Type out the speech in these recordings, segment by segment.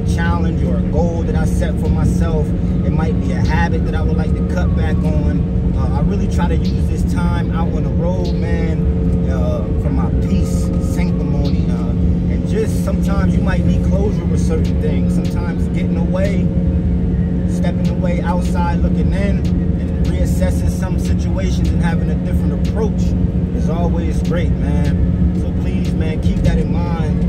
a challenge or a goal that I set for myself. It might be a habit that I would like to cut back on. I really try to use this time out on the road, man, for my peace, sanctimony, and just sometimes you might need closure with certain things. Sometimes getting away, stepping away, outside looking in, and reassessing some situations and having a different approach is always great, man. So please, man, keep that in mind.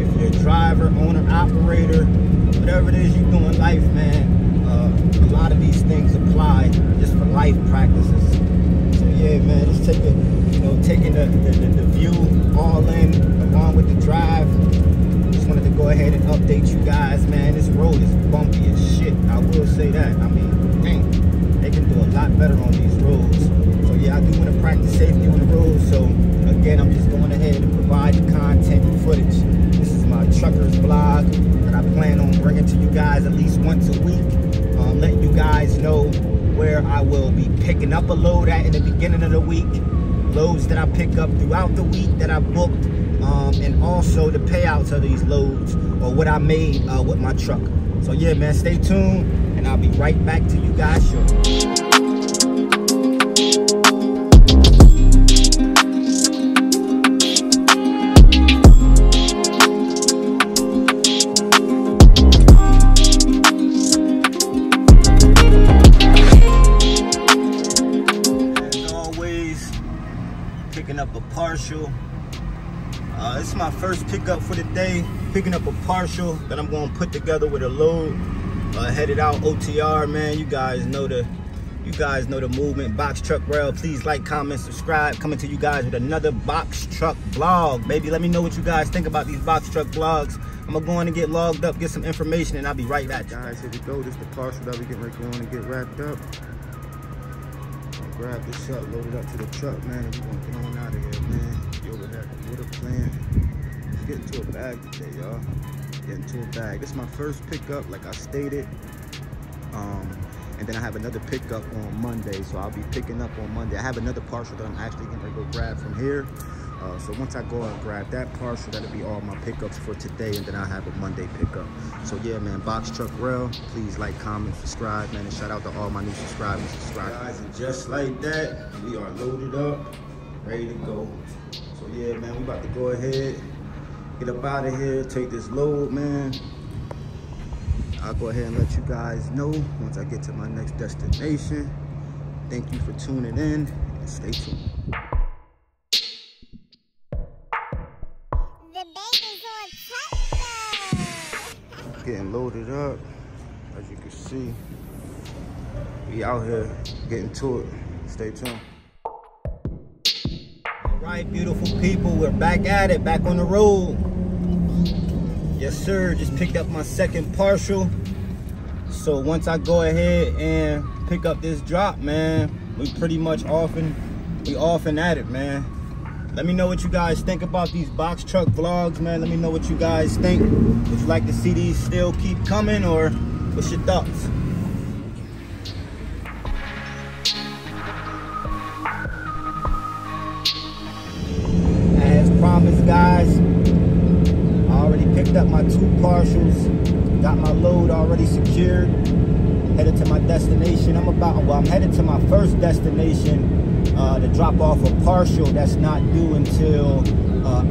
If you're a driver, owner, operator, whatever it is you do in life, man, a lot of these things apply just for life practices. So yeah, man, just take the, you know, taking the view all in along with the drive. Just wanted to go ahead and update you guys, man. This road is bumpy as shit. I will say that. I mean, dang, they can do a lot better on these roads. So yeah, I do want to practice safety on the road. So again, I'm just going ahead and provide the content and footage. This is my trucker's blog that I plan on bringing to you guys at least once a week. Letting you guys know where I will be picking up a load at in the beginning of the week, loads that I pick up throughout the week that I booked, and also the payouts of these loads or what I made with my truck. So yeah, man, stay tuned and I'll be right back to you guys shortly. Up a partial. This is my first pickup for the day, picking up a partial that I'm going to put together with a load, headed out OTR, man. You guys know the movement, Box Truck Rail. Please like, comment, subscribe. Coming to you guys with another box truck vlog, baby. Let me know what you guys think about these box truck vlogs. I'm gonna go in and get logged up, get some information, and I'll be right back. Guys, here we go. This is the partial that we getting ready to go on and get wrapped up. Grab this up, load it up to the truck, man, and we're gonna get on out of here, man. Yo, what a plan. Let's get into a bag today, y'all. Get into a bag. This is my first pickup, like I stated. And then I have another pickup on Monday, so I'll be picking up on Monday. I have another partial that I'm actually gonna go grab from here. So once I go and grab that partial, that'll be all my pickups for today, and then I'll have a Monday pickup. So yeah, man, Box Truck Rail. Please like, comment, subscribe, man, and shout out to all my new subscribers. Guys, and just like that, we are loaded up, ready to go. So yeah, man, we about to go ahead, get up out of here, take this load, man. I'll go ahead and let you guys know once I get to my next destination. Thank you for tuning in, and stay tuned. Getting loaded up, as you can see. We out here getting to it. Stay tuned. All right, beautiful people, we're back at it, back on the road. Yes, sir. Just picked up my second partial. So once I go ahead and pick up this drop, man, we often at it, man. Let me know what you guys think about these box truck vlogs, man. Let me know what you guys think. Would you like to see these still keep coming, or what's your thoughts? As promised, guys, I already picked up my two partials. Got my load already secured. Headed to my destination. I'm headed to my first destination. To drop off a partial that's not due until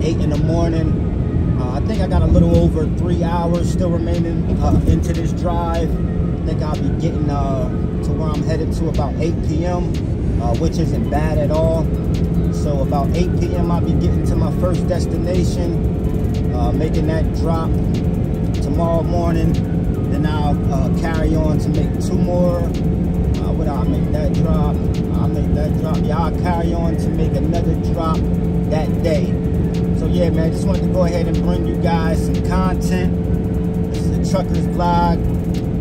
8 in the morning. I think I got a little over 3 hours still remaining into this drive. I think I'll be getting to where I'm headed to about 8 p.m., which isn't bad at all. So about 8 p.m. I'll be getting to my first destination, making that drop tomorrow morning. Then I'll carry on to make two more. I'll make that drop. Yeah, I'll carry on to make another drop that day. So yeah, man, just wanted to go ahead and bring you guys some content. This is the Trucker's Vlog,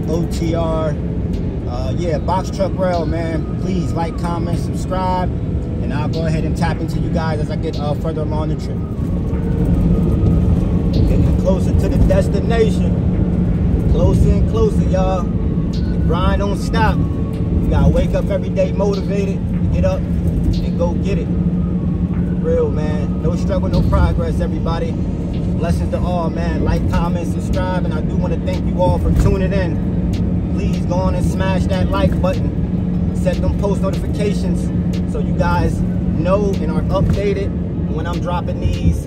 OTR. Yeah, Box Truck Rail, man. Please like, comment, subscribe, and I'll go ahead and tap into you guys as I get further along the trip. Getting closer to the destination. Closer and closer, y'all. The grind don't stop. You gotta wake up every day motivated, get up, and go get it. Real, man. No struggle, no progress, everybody. Blessings to all, man. Like, comment, subscribe, and I do want to thank you all for tuning in. Please go on and smash that like button. Set them post notifications so you guys know and are updated when I'm dropping these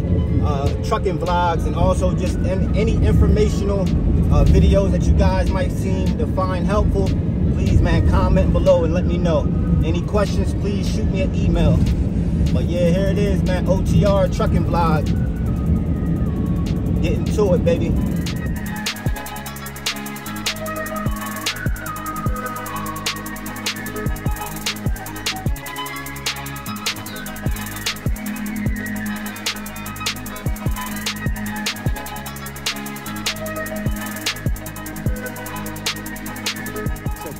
trucking vlogs, and also just any informational videos that you guys might seem to find helpful. Please, man, comment below and let me know. Any questions, please shoot me an email. But yeah, here it is, man. OTR trucking vlog. Getting to it, baby.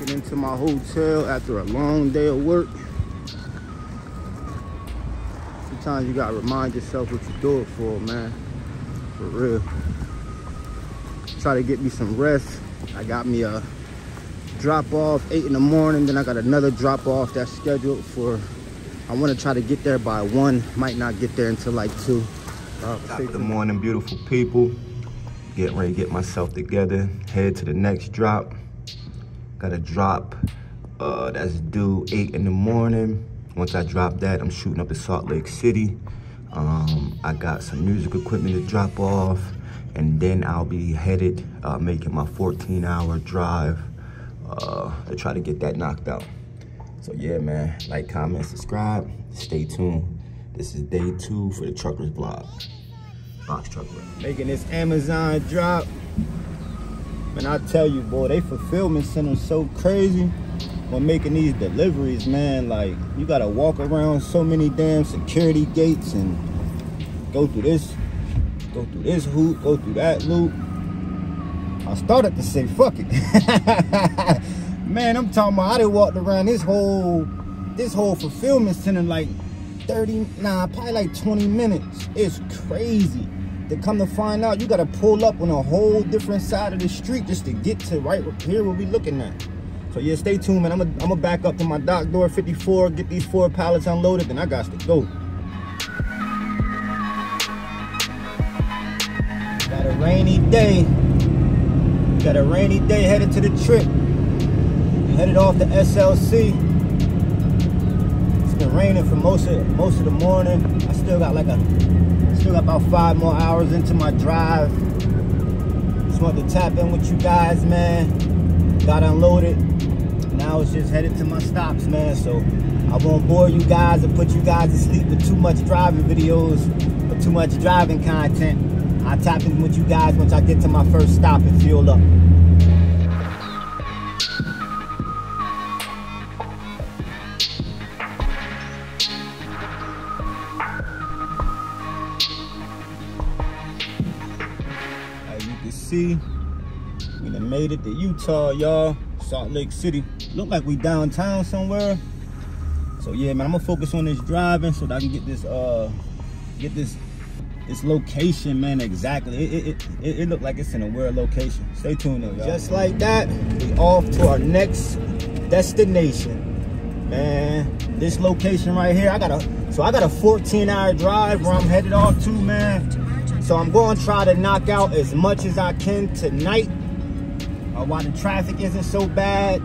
Into my hotel after a long day of work. Sometimes you gotta remind yourself what you do it for, man. For real. Try to get me some rest. I got me a drop off 8 in the morning, then I got another drop off that's scheduled for, I want to try to get there by 1, might not get there until like 2. Good morning, beautiful people. Getting ready to get myself together, head to the next drop. Got a drop that's due 8 in the morning. Once I drop that, I'm shooting up in Salt Lake City. I got some music equipment to drop off, and then I'll be headed, making my 14-hour drive to try to get that knocked out. So yeah, man, like, comment, subscribe, stay tuned. This is day 2 for the Truckers Vlog. Box Truck Rail. Making this Amazon drop. Man, I tell you, boy, they fulfillment center so crazy when making these deliveries, man. Like, you gotta walk around so many damn security gates and go through this hoop, go through that loop. I started to say, fuck it. Man, I'm talking about, I done walked around this whole fulfillment center like 20 minutes. It's crazy. To come to find out, you gotta pull up on a whole different side of the street just to get to right here where we looking at. So yeah, stay tuned, man. I'm gonna back up to my dock door 54, get these 4 pallets unloaded, then I got to go. Got a rainy day. Got a rainy day, headed to the trip. Headed off to SLC. It's been raining for most of the morning. I still got like about 5 more hours into my drive. Just wanted to tap in with you guys, man. Got unloaded. Now it's just headed to my stops, man. So I won't bore you guys or put you guys to sleep with too much driving videos or too much driving content. I'll tap in with you guys once I get to my first stop and fuel up. See, we done made it to Utah, y'all. Salt Lake City. Look like we downtown somewhere. So yeah, man, I'm gonna focus on this driving so that I can get this location, man. Exactly. It looked like it's in a weird location. Stay tuned, though, y'all. Just like that, we off to our next destination, man. This location right here, I got a 14-hour drive where I'm headed off to, man. So I'm going to try to knock out as much as I can tonight while the traffic isn't so bad.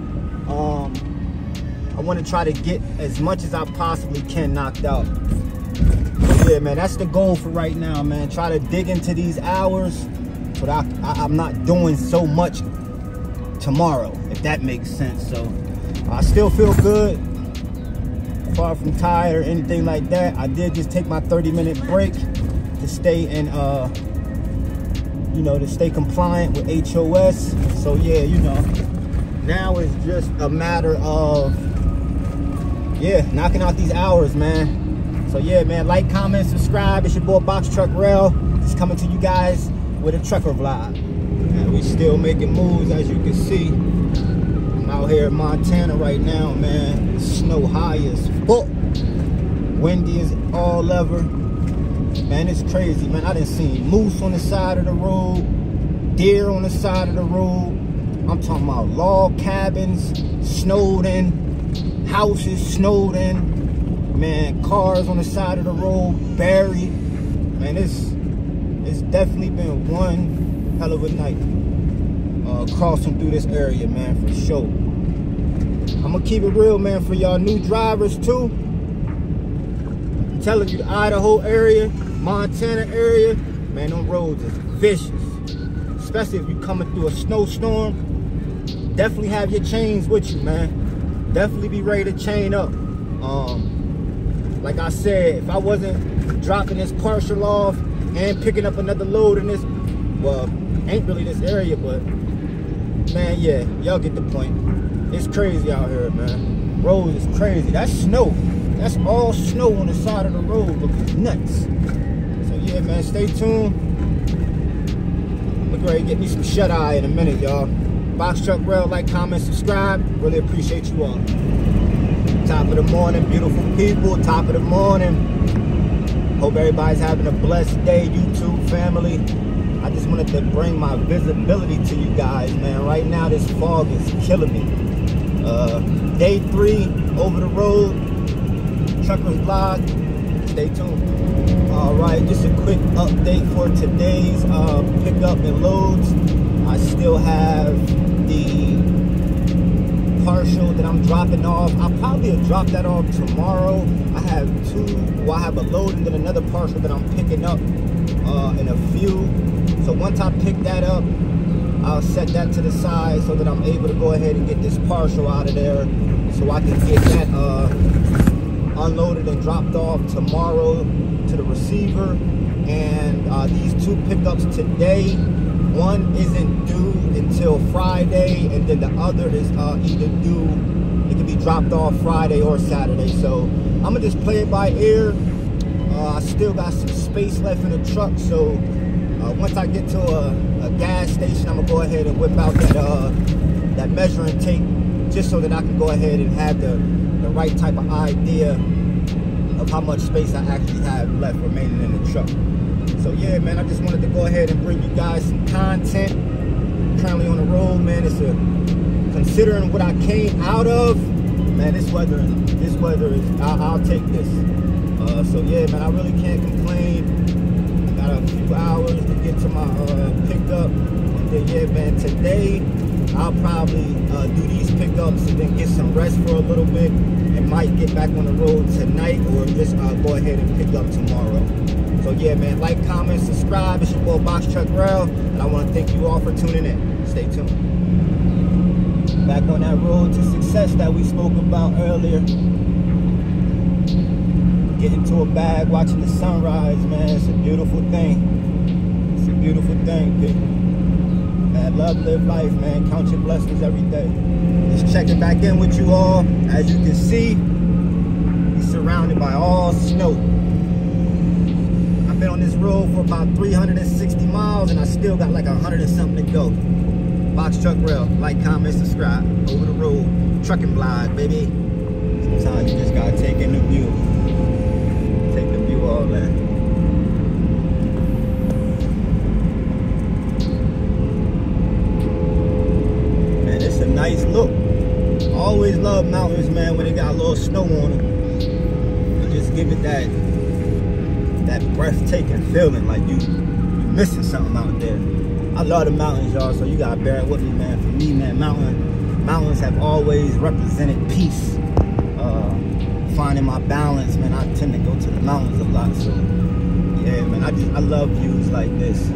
I want to try to get as much as I possibly can knocked out. So yeah, man, that's the goal for right now, man. Try to dig into these hours, but I'm not doing so much tomorrow, if that makes sense. So I still feel good, far from tired or anything like that. I did just take my 30-minute break to stay in, you know, to stay compliant with HOS. So yeah, you know, now it's just a matter of, yeah, knocking out these hours, man. So yeah, man, like, comment, subscribe. It's your boy Box Truck Rail, just coming to you guys with a trucker vlog. And we still making moves, as you can see. I'm out here in Montana right now, man. Snow high as fuck, windy as all ever. Man, it's crazy, man. I done seen moose on the side of the road, deer on the side of the road. I'm talking about log cabins snowed in, houses snowed in, man, cars on the side of the road buried. Man, it's It's definitely been one hell of a night crossing through this area, man, for sure. I'm gonna keep it real, man, for y'all new drivers too. I'm telling you, the Idaho area, Montana area, man, them roads is vicious. Especially if you're coming through a snowstorm. Definitely have your chains with you, man. Definitely be ready to chain up. Like I said, if I wasn't dropping this partial off and picking up another load in this, well, ain't really this area, but man, yeah, y'all get the point. It's crazy out here, man. Road is crazy. That's snow. That's all snow on the side of the road. Looks nuts. So yeah, man, stay tuned. I'm gonna go ahead and get me some shut eye in a minute, y'all. Box Truck Rail, like, comment, subscribe. Really appreciate you all. Top of the morning, beautiful people. Top of the morning. Hope everybody's having a blessed day, YouTube family. I just wanted to bring my visibility to you guys, man. Right now, this fog is killing me. Day 3, over the road, Truckers Vlog. Stay tuned. All right, just a quick update for today's pickup and loads. I still have the partial that I'm dropping off. I'll probably drop that off tomorrow. I have I have a load and then another partial that I'm picking up in a few. So once I pick that up, I'll set that to the side so that I'm able to go ahead and get this partial out of there so I can get that unloaded and dropped off tomorrow to the receiver. And these 2 pickups today, one isn't due until Friday, and then the other is either due, it can be dropped off Friday or Saturday. So I'm gonna just play it by ear. I still got some space left in the truck, so once I get to a gas station, I'm gonna go ahead and whip out that that measuring tape, just so that I can go ahead and have the right type of idea of how much space I actually have left remaining in the truck. So yeah, man, I just wanted to go ahead and bring you guys some content. Currently on the road, man. It's considering what I came out of, man, this weather is, I'll take this. So yeah, man, I really can't complain. I got a few hours to get to my pickup. And then yeah, man, today I'll probably do these pickups and then get some rest for a little bit, and might get back on the road tonight, or just go ahead and pick up tomorrow. So yeah, man, like, comment, subscribe. It's your boy Box Truck Rail, and I want to thank you all for tuning in. Stay tuned. Back on that road to success that we spoke about earlier. Getting to a bag, watching the sunrise, man. It's a beautiful thing. It's a beautiful thing, people. Man, love, live life, man. Count your blessings every day. Just checking back in with you all. As you can see, we're surrounded by all snow. Been on this road for about 360 miles, and I still got like 100 and something to go. Box Truck Rail, like, comment, subscribe. Over the road, trucking blind, baby. Sometimes you just gotta take in the view. Take the view all in. Man, it's a nice look. I always love mountains, man, when it got a little snow on them. You just give it that breathtaking feeling, like you missing something out there. I love the mountains, y'all, so you gotta bear with me, man. For me, man, mountains have always represented peace. Finding my balance, man. I tend to go to the mountains a lot, so yeah, man, I love views like this.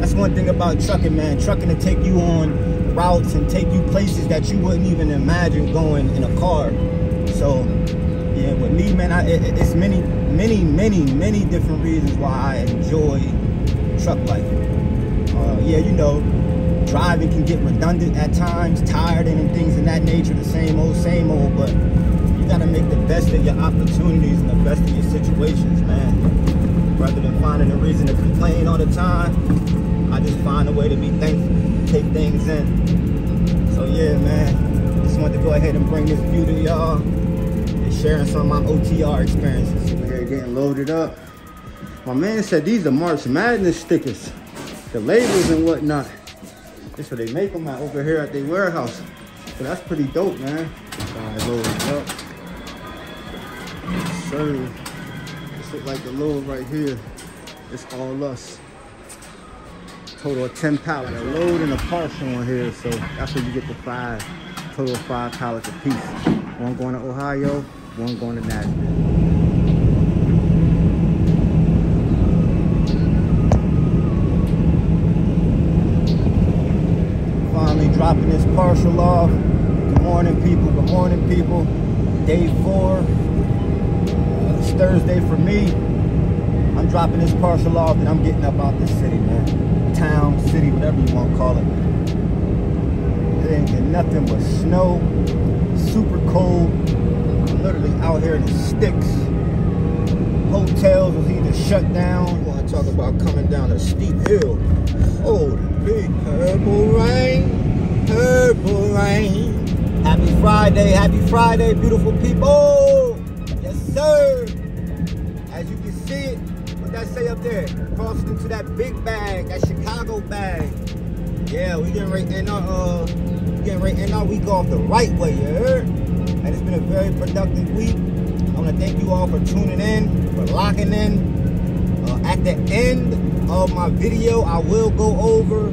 That's one thing about trucking, man. Trucking to take you on routes and take you places that you wouldn't even imagine going in a car. So yeah, with me, man, it's many different reasons why I enjoy truck life. Yeah, you know, driving can get redundant at times, tired and things of that nature, the same old, but you gotta make the best of your opportunities and the best of your situations, man. Rather than finding a reason to complain all the time, I just find a way to be thankful, take things in. So yeah, man, just wanted to go ahead and bring this view to y'all, sharing some of my OTR experiences. We're here getting loaded up. My man said these are March Madness stickers, the labels and whatnot. That's what they make them out over here at their warehouse. So that's pretty dope, man. Alright, loaded up. So this look like the load right here. It's all us. total of 10 pallets, a load and a parcel on here. So that's where you get the five, total of 5 pallets a piece. One going to Ohio, one going to Nashville. Dropping this parcel off. Good morning, people. Good morning, people. Day 4. It's Thursday for me. I'm dropping this parcel off and I'm getting up out this city, man. Town, city, whatever you want to call it. It ain't been nothing but snow. Super cold. I'm literally out here in the sticks. Hotels was either shut down. You want to talk about coming down a steep hill. Oh, the big purple rain. Purple rain. Happy Friday, beautiful people. Yes, sir. As you can see it, what that say up there? Crossing into that big bag, that Chicago bag. Yeah, we getting right in our week off the right way, you heard? And it's been a very productive week. I want to thank you all for tuning in, for locking in. At the end of my video, I will go over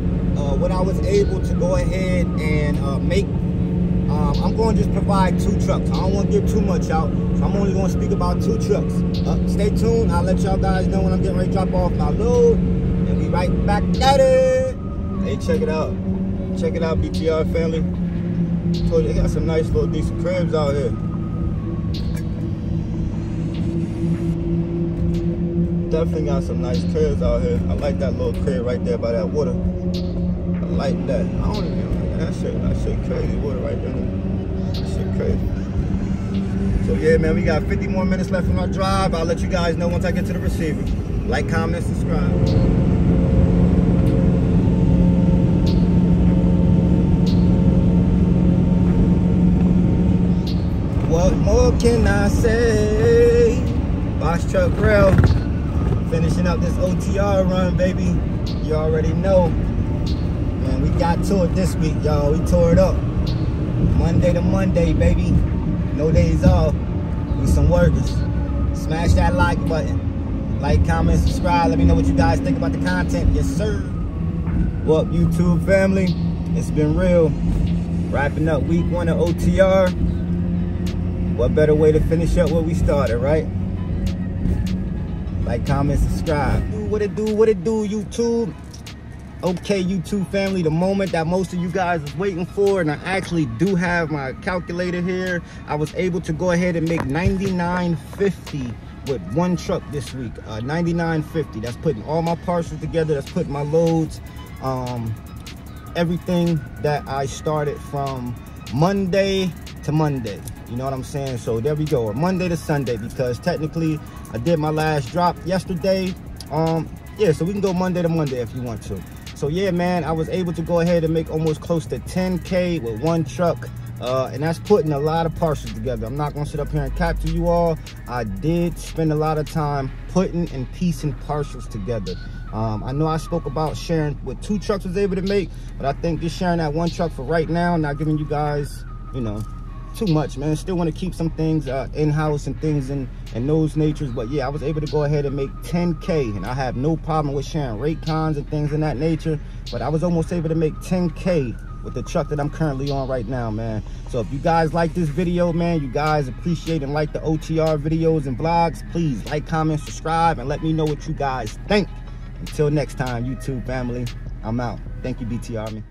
what I was able to go ahead and make. I'm going to just provide 2 trucks. I don't want to give too much out, so I'm only going to speak about 2 trucks. Stay tuned. I'll let y'all guys know when I'm getting ready to drop off my load, and be right back at it. Hey, check it out. Check it out, BTR family. I told you, they got some nice little decent cribs out here. Definitely got some nice cribs out here. I like that little crib right there by that water. Like that. I don't even like that shit. That shit crazy. Water right there. That shit crazy. So yeah, man, we got 50 more minutes left in my drive. I'll let you guys know once I get to the receiver. Like, comment, and subscribe. What more can I say? Box Truck Rail. Finishing up this OTR run, baby. You already know. Man, we got to it this week, y'all. We tore it up. Monday to Monday, baby. No days off. We some workers. Smash that like button. Like, comment, subscribe. Let me know what you guys think about the content. Yes, sir. What up, YouTube family? It's been real. Wrapping up week 1 of OTR. What better way to finish up what we started, right? Like, comment, subscribe. What it do, YouTube? Okay, YouTube family, the moment that most of you guys was waiting for, and I actually do have my calculator here. I was able to go ahead and make $99.50 with 1 truck this week. $99.50. That's putting all my parcels together. That's putting my loads, everything that I started from Monday to Monday. You know what I'm saying? So there we go, or Monday to Sunday, because technically I did my last drop yesterday. Yeah, so we can go Monday to Monday if you want to. So yeah, man, I was able to go ahead and make almost close to 10K with 1 truck. And that's putting a lot of parcels together. I'm not gonna sit up here and cap to you all. I did spend a lot of time putting and piecing parcels together. I know I spoke about sharing what 2 trucks was able to make, but I think just sharing that 1 truck for right now, not giving you guys, you know, too much, man. Still want to keep some things in-house and things and those natures, but yeah, I was able to go ahead and make 10K, and I have no problem with sharing rate cons and things in that nature, but I was almost able to make 10K with the truck that I'm currently on right now, man. So if you guys like this video, man, you guys appreciate and like the OTR videos and vlogs, please like, comment, subscribe, and let me know what you guys think. Until next time, YouTube family, I'm out. Thank you, BTR.